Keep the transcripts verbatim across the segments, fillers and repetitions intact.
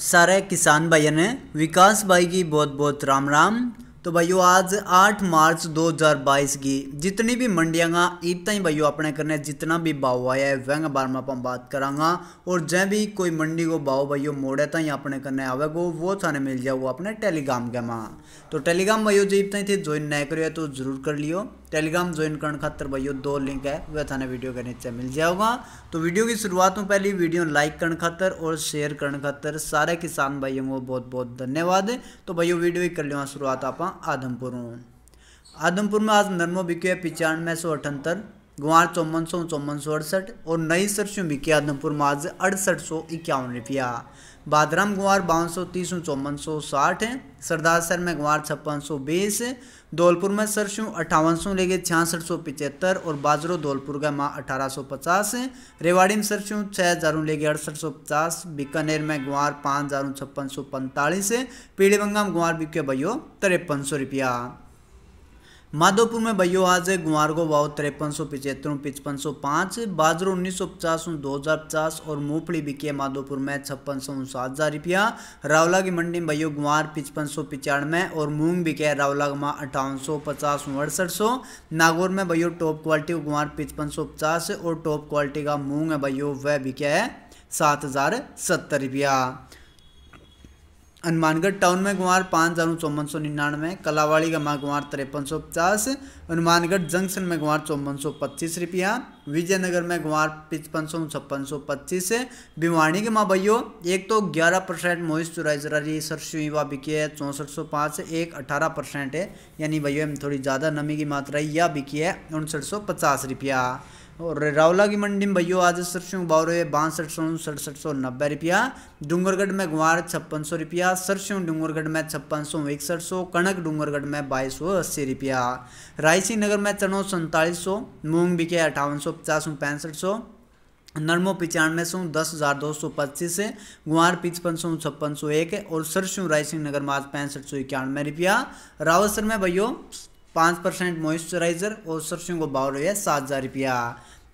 सारे किसान भाइयों ने विकास भाई की बहुत बहुत राम राम। तो भाइयों आज आठ मार्च दो हज़ार बाईस की जितनी भी मंडियाँ इतना ही भाइयों अपने करने जितना भी भाव आया है वह बारे में अपन बात करांगा। और जब भी कोई मंडी को भाव भाइयों मोड़े तई अपने करने आवेगो वो थाने मिल जाओ अपने टेलीग्राम के माँ। तो टेलीग्राम भाइयों जो इतना ही थे ज्वाइन नहीं करो तो जरूर कर लियो। टेलीग्राम ज्वाइन करने खातर भाइयों दो लिंक है वह थाने वीडियो के नीचे मिल जाएगा। तो वीडियो की शुरुआत में पहले वीडियो लाइक करने खातर और शेयर करने खातर सारे किसान भाइयों को बहुत बहुत धन्यवाद। तो भाइयों वीडियो की कर लिया शुरुआत आप आदमपुर आदमपुर में आज नरमा बिके पिचानवे सौ अठहत्तर, गुआर चौवन सौ चौवन सौ अड़सठ और नई सरसों बिके आदमपुर में आज अड़सठ सौ इक्यावन रुपया। बादराम गुआर बावन सौ तीस चौवन सौ साठ, सरदार सर में गुआर छप्पन सौ बीस, धौलपुर में सरसों अट्ठावन सौ लेके छियासठ सौ पिचहत्तर और बाजरो धौलपुर का माँ अठारह सौ पचास, रेवाड़ी में सरसों छः हज़ारों लेके अड़सठ सौ पचास, बीकानेर में गुआर पाँच हज़ारों छप्पन सौ पैंतालीस, पीड़ीबंगा में गुआर बिके भैया तिरपन सौ रुपया। माधोपुर में भैया आज गुआर को भाव तिरपन सौ पिचहत्तर पचपन सौ पाँच, बाजरो उन्नीस सौ पचास दो हज़ार पचास और मूंगफली बिकी है माधोपुर में छप्पन सौ सात हज़ार रुपया। रावला की मंडी में भैया गुआर पचपन सौ पिचानवे और मूंग बिके है रावला माँ अट्ठावन सौ पचास अड़सठ सौ। नागौर में भैया टॉप क्वालिटी गुआर पचपन सौ पचास और टॉप क्वालिटी का मूंग है भैया वह बिके है सात हज़ार सत्तर रुपया। हनुमानगढ़ टाउन में गुआर पाँच हज़ार चौवन सौ निन्यानवे, कलावाड़ी का माँ गुआर तिरपन सौ पचास, हनुमानगढ़ जंक्शन में गुआर चौवन सौ पच्चीस रुपया, विजयनगर में गुआर पचपन सौ छप्पन सौ पच्चीस। भिवानी के माँ भैया एक तो ग्यारह परसेंट मॉइस्चराइजर सरसों वा बिकी है चौंसठ सौ पाँच, एक अठारह परसेंट है यानी भैया में थोड़ी ज़्यादा नमी की मात्रा यह बिकी है उनसठ सौ पचास रुपया। और रावला की मंडी में भैया आज सरसों भाव रहे बासठ सौ सड़सठ सौ नब्बे रुपया। डूंगरगढ़ में गुआर छप्पन सौ रुपया, सरसों डूंगरगढ़ में छप्पन सौ इकसठ सौ, कणक डूंगरगढ़ में बाईस सौ अस्सी रुपया। रायसी नगर में चनो सैंतालीस सौ, मूंग बिके अट्ठावन सौ पचास पैंसठ सौ, नरमो पचानवे सौ दस हज़ार दो सौ पच्चीस, गुआर पचपन सौ छप्पन सौ एक और सरसों रायसी नगर में आज पैंसठ सौ इक्यानवे रुपया। रावतसर में भैया पाँच परसेंट मॉइस्चराइजर और सरसों को भाव रहे सात हज़ार रुपया।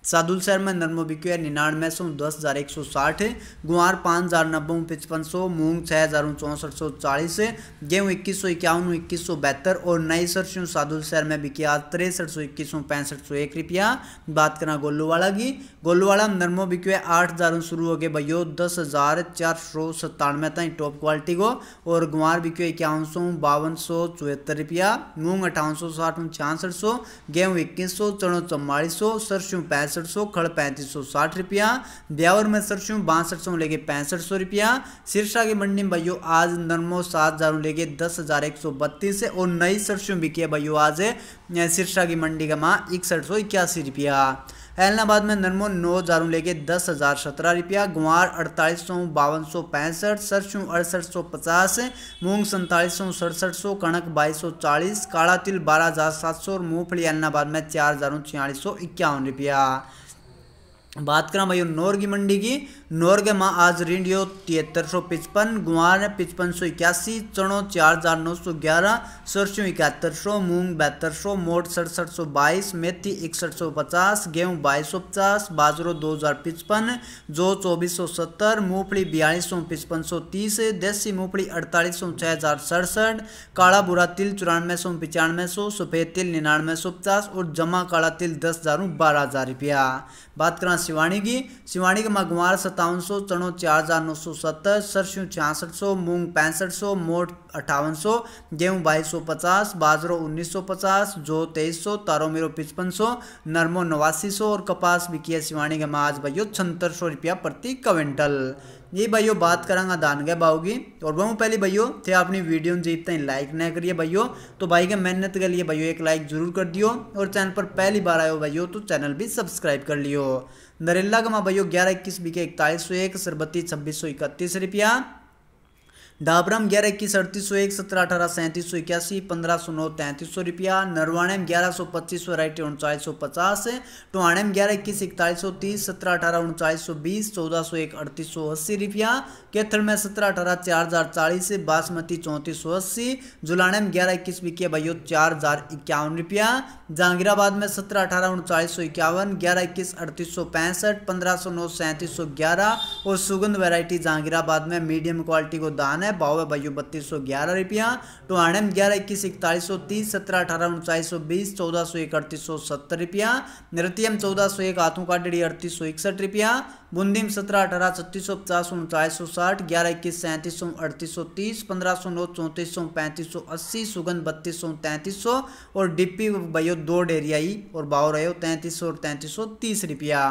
सादुल शहर में नरमा बिके निन्यानवे सौ दस हज़ार एक सौ साठ, गुआर पाँच हज़ार नब्बे पचपन सौ, मूंग छः हज़ार चौंसठ सौ चालीस, गेहूँ इक्कीस सौ इक्यावन इक्कीस सौ बहत्तर और नई सरसों सादुल शहर में बिके आज तिरसठ सौ इक्कीस सौ पैंसठ सौ एक रुपया। बात करना गोलूवाड़ा की, गोलूवाड़ा में नरमा बिके आठ हज़ारों शुरू हो गए भैया दस हज़ार चार सौ सत्तानवे तक टॉप क्वालिटी को और गुआर बिके इक्यावन सौ बावन सौ चौहत्तर रुपया, मूंग अठावन सौ साठ छियासठ सौ, गेहूँ इक्कीस सौ, चना चौवालीस सौ, सरसों पैंसठ सौ, खड़ पैंतीस सौ साठ रुपया। ब्यावर में सरसों बासठ सौ लेके पैंसठ सौ रुपया। सिरसा की मंडी में भाइयों आज नरमो सात हज़ारों लेके दस हज़ार एक सौ बत्तीस और नई सरसों बिकी है भाइयों आज सिरसा की मंडी का माँ इकसठ सौ इक्यासी रुपया। एलनाबाद में नरमो नौ हज़ारों लेके दस हज़ार सत्रह रुपया, गुआर अड़तालीस सौ बावन सौ पैंसठ, सरसों अड़सठ सौ पचास, मूंग सैंतालीस सौ सड़सठ सौ, कणक बाईस सौ चालीस, काला तिल बारह हज़ार सात सौ और मूंगफली एलनाबाद में चार हज़ारों छियालीस सौ इक्यावन रुपया। बात करें भाइयों नौर की मंडी की, नौर के माँ आज रिंडियो तिहत्तर सौ पचपन, गुआर पचपन सौ इक्यासी, चनो चार हज़ार नौ सौ ग्यारह, सरसों इकहत्तर सौ, मूंग बहत्तर सौ, मोट सड़सठ सौ बाईस, मेथी इकसठ सौ पचास, गेहूँ बाईस सौ पचास, बाजरो दो हज़ार पचपन, जौ चौबीस सौ सत्तर, मूँगफली बयालीस सौ पचपन सौ तीस, देसी मूँगफली अड़तालीस सौ छः हज़ार सड़सठ, काला बुरा तिल चौरानवे सौ पचानवे सौ, सफ़ेद तिल निन्यानवे सौ पचास और जमा काला तिल दस हज़ार बारह हज़ार रुपया। बात करें शिवानी की, शिवानी के माँ गुआर सत्तावन सौ, चनो चार हज़ार नौ सौ सत्तर, सरसों छियासठ सौ, मूंग पैंसठ सौ, मोट अट्ठावन सौ, गेहूँ बाईस सौ पचास, बाजरो उन्नीस सौ पचास, जो तेईस सौ, तारो मेरो पचपन सौ, नरमो नवासी सौ और कपास बिकी है शिवानी के माँ आज भाइयों छहत्तर सौ रुपया प्रति क्विंटल। ये भाइयों बात करांगा दान के भाव की। और वह पहले भाइयों थे अपनी वीडियो में जीतते हैं लाइक ना करिए भाइयों, तो भाई के मेहनत के लिए भाइयों एक लाइक जरूर कर दियो और चैनल पर पहली बार आए हो भाइयों तो चैनल भी सब्सक्राइब कर लियो। नरेला का माँ भाइयों ग्यारह इक्कीस बिके इकतालीस सौ एक, सरबती छब्बीस सौ इकतीस रुपया, डाबरा में ग्यारह इक्कीस अड़तीस सौ एक सत्रह अठारह सैंतीस सौ इक्यासी पंद्रह सौ नौ तैंतीस सौ रुपया। नरवाणे में ग्यारह सौ पच्चीस सौ राइट उनचालीस सौ पचास। टोहाणे में ग्यारह इक्कीस इकतालीस सौ तीस सत्रह अठारह उनचालीस सौ बीस चौदह सौ एक अड़तीस सौ अस्सी रुपया। कैथल में सत्रह अठारह चार हजार चालीस बासमती चौंतीस सौ अस्सी। जुलाणे में ग्यारह इक्कीस बिकिया भाइयों चार हजार इक्यावन रुपया। जहांगीराबाद में सत्रह अठारह उनचालीस सौ इक्यावन ग्यारह इक्कीस अड़तीस सौ पैंसठ पंद्रह सौ नौ सैंतीस सौ ग्यारह। और सुगंध वैरायटी जहांगीराबाद में मीडियम क्वालिटी को दान है भाव है भाइयों बत्तीस सौ ग्यारह रुपया। टोहाणे में ग्यारह इक्कीस इकतालीस सौ तीस सत्रह अठारह उनचालीस सौ बीस चौदह सौ एक अड़तीस सौ सत्तर रुपया। नृत्यम चौदह सौ एक हाथों का डेढ़ी अड़तीस सौ इकसठ रुपया। बूंदी में सत्रह अठारह छत्तीस सौ पचास उनचालीस सौ साठ ग्यारह इक्कीस सैंतीस सौ अड़तीस सौ तीस पंद्रह सौ नौ चौंतीस सौ पैंतीस सौ अस्सी। सुगंध बत्तीस सौ तैंतीस सौ और डिप्पी भाइयों दो डेरियाई और भाव रहे हो तैंतीस सौ और तैंतीस सौ तीस रुपया।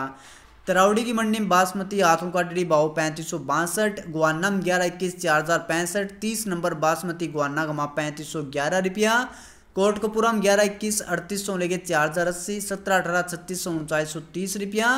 तरावड़ी की मंडी में बासमती हाथों का डड़ी भाव पैंतीस सौ बासठ। ग्वाना में ग्यारह इक्कीस चार हजार पैंसठ तीस नंबर बासमती ग्वाना का माप पैंतीस सौ ग्यारह रुपया। कोटकपुरा में ग्यारह इक्कीस अड़तीस सौ लेके चार हजार अस्सी सत्रह अठारह छत्तीस सौ उनचालीस सौ तीस रुपया।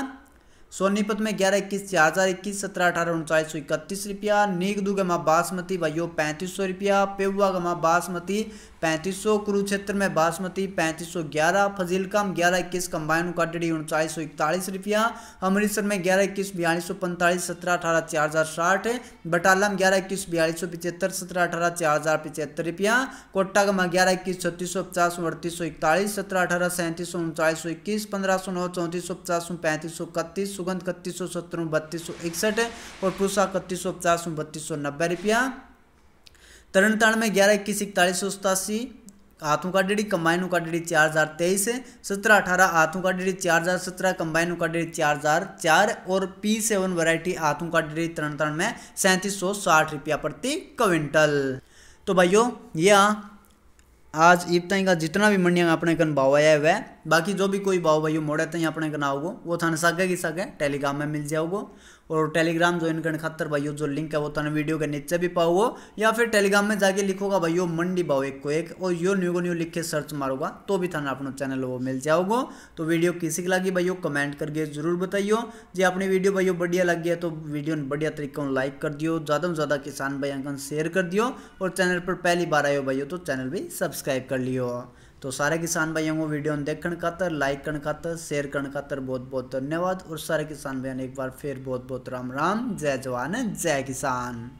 सोनीपत में ग्यारह इक्कीस चार हजार इक्कीस सत्रह अठारह उनचालीस सौ इकतीस रुपया। नीगदू का माप बासमती भाइयों पैंतीस सौ रुपया। पेबुआ का माप बासमती पैंतीस सौ। कुरुक्षेत्र में बासमती पैंतीस सौ ग्यारह। फजीलका में ग्यारह इक्कीस कम्बाइन काटड़ी उनचालीस सौ इकतालीस रुपया। अमृतसर में ग्यारह इक्कीस बयालीस सौ पैंतालीस सत्रह अठारह चार हजार साठ। बटाला में ग्यारह इक्कीस बयालीस सौ पिचहत्तर सत्रह अठारह चार हजार पिचहत्तर रुपया। कोटा का माप ग्यारह इक्कीस छत्तीस सौ पचास अड़तीस सौ इकतालीस सत्रह अठारह सैंतीस सौ उनचालीस सौ इक्कीस पंद्रह सौ नौ चौंतीस सौ पचास पैंतीस सौ इकतीस। सुगंध इकतीस सौ सत्रह बत्तीस सौ इकसठ और पूसा इकतीस सौ पचास बत्तीस सौ नब्बे रुपया। तरण तारण में ग्यारह इक्कीस इकतालीस सौ सतासी हाथों का डेढ़ी कंबाइन का डेढ़ी चार हजार तेईस सत्रह अठारह हाथों का डेढ़ी चार हजार सत्रह कंबाइन का डेढ़ी चार हजार चार। और पी सेवन वैरायटी हाथों का डेढ़ी तरण तारण में सैंतीस सौ साठ रुपया प्रति क्विंटल। तो भाइयों यह आज इब्ताई का जितना भी मंडिया में अपने कन भाव आया है वह बाकी जो भी कोई भाव भाइयों मोड़े तई अपने कन आओगो वो थाने सागे की सागे टेलीग्राम में मिल जाओगो। और टेलीग्राम ज्वाइन करने खातर भाइयों जो लिंक है वो थाने वीडियो के नीचे भी पाओगो या फिर टेलीग्राम में जाके लिखोगा भाइयों मंडी भाव एक को एक और यो न्यू को न्यू लिख के सर्च मारोगा तो भी थाने अपना चैनल वो मिल जाओगो। तो वीडियो किसी की लगी भाइयों कमेंट करके जरूर बताइयो। जी अपनी वीडियो भाइयों बढ़िया लगी है तो वीडियो ने बढ़िया तरीके से लाइक कर दियो, ज़्यादा से ज़्यादा किसान भाइयों को शेयर कर दियो। और चैनल पर पहली बार आयो भाइयों तो चैनल भी सब्सक्राइब कर लियो। तो सारे किसान भाइयों को वीडियो देखने खातर, लाइक करने खातर, शेयर करने खातर बहुत बहुत धन्यवाद। और सारे किसान भाइयों ने एक बार फिर बहुत बहुत राम राम, जय जवान जय किसान।